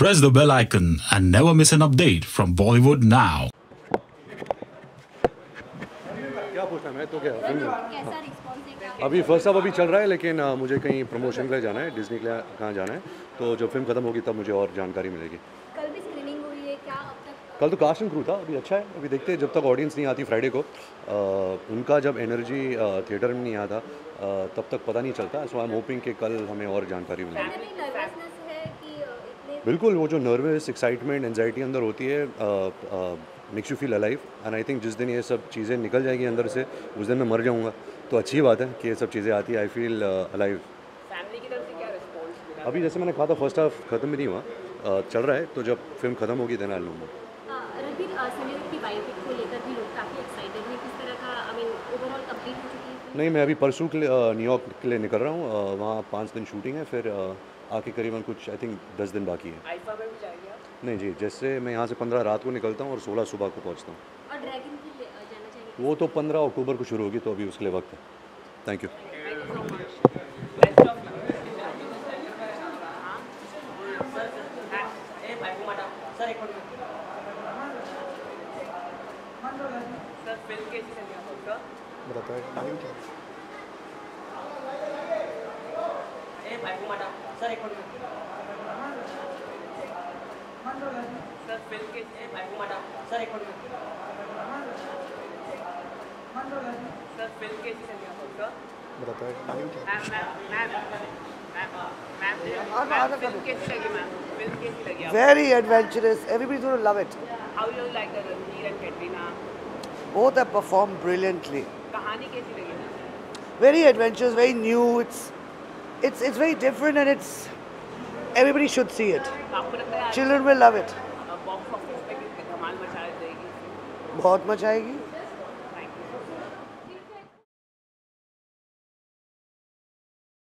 Press the bell icon and never miss an update from Bollywwood Now. क्या पूछना मैं तो क्या अभी फर्स्ट ऑफ अभी चल रहा है, लेकिन मुझे कहीं प्रमोशन के लिए जाना है, डिज्नी के लिए कहाँ जाना है, तो जब फिल्म खत्म होगी तब मुझे और जानकारी मिलेगी। कल भी स्क्रीनिंग हुई है क्या? कल तो कास्ट एंड क्रू था, अभी अच्छा है, अभी देखते हैं जब तक ऑडियंस नहीं आती फ्राइडे को, उनका जब एनर्जी थिएटर में नहीं आता तब तक पता नहीं चलता। सो आई एम होपिंग कि कल हमें और जानकारी मिलेगी। बिल्कुल वो जो नर्वस, एक्साइटमेंट, एंजाइटी अंदर होती है, makes you feel alive, and I think जिस दिन ये सब चीज़ें निकल जाएगी अंदर से उस दिन मैं मर जाऊँगा, तो अच्छी बात है कि ये सब चीज़ें आती है। I feel alive. फैमिली की तरफ से क्या रिस्पॉन्स मिला? अभी जैसे मैंने कहा था फर्स्ट हाफ खत्म भी नहीं हुआ, चल रहा है, तो जब फिल्म खत्म होगी देन आई लूँगा। नहीं, मैं अभी परसों के लिए न्यूयॉर्क के लिए निकल रहा हूँ, वहाँ 5 दिन शूटिंग है, फिर आके करीबन कुछ आई थिंक 10 दिन बाकी है। आईफा में भी जाएंगे आप? नहीं जी, जैसे मैं यहाँ से 15 रात को निकलता हूँ और 16 सुबह को पहुँचता हूँ। और ड्रैगन के लिए जाना चाहिए? वो तो 15 अक्टूबर को शुरू होगी, तो अभी उसके लिए वक्त है। Thank you. Very adventurous. Everybody's going to love it. How you like the Ranveer and Katrina? Both have performed brilliantly. कहानी कैसी लगी? Very adventurous, very new. It's very different and it's everybody should see it. Children will love it. बहुत मचाएगी।